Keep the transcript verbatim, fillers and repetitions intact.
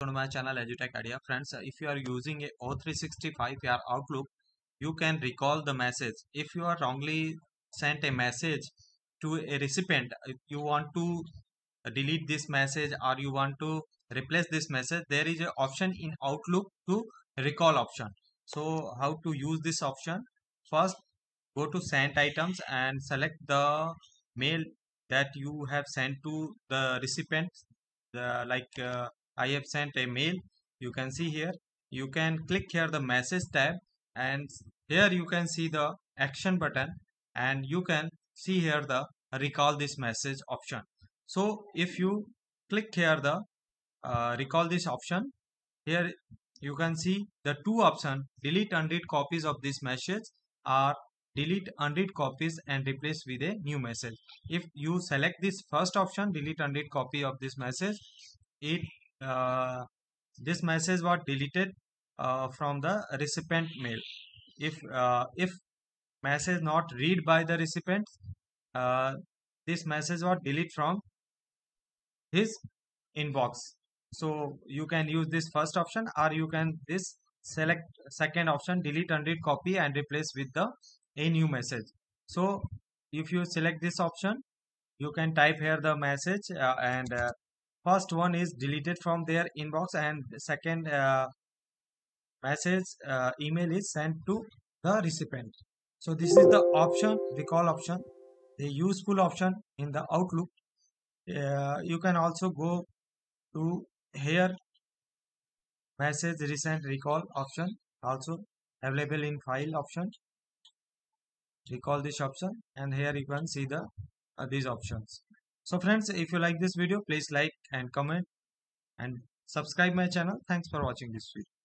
To my channel Edutech Idea. Friends, if you are using a O three sixty-five or Outlook, you can recall the message. If you are wrongly sent a message to a recipient, if you want to delete this message or you want to replace this message, there is an option in Outlook to recall option. So how to use this option? First, go to sent items and select the mail that you have sent to the recipient. The, like uh, I have sent a mail, you can see here, you can click here the message tab, and here you can see the action button, and you can see here the recall this message option. So if you click here the uh, recall this option, here you can see the two options, delete unread copies of this message or delete unread copies and replace with a new message. If you select this first option, delete unread copy of this message, it Uh, this message was deleted uh, from the recipient mail. If uh, if message not read by the recipient, uh, this message was deleted from his inbox. So you can use this first option, or you can this select second option, delete unread copy and replace with the a new message. So if you select this option, you can type here the message uh, and uh, first one is deleted from their inbox, and second uh, message uh, email is sent to the recipient. So this is the option, recall option, the useful option in the Outlook. Uh, you can also go to here message recent recall option, also available in file option. Recall this option, and here you can see the uh, these options. So friends, if you like this video, please like and comment and subscribe my channel. Thanks for watching this video.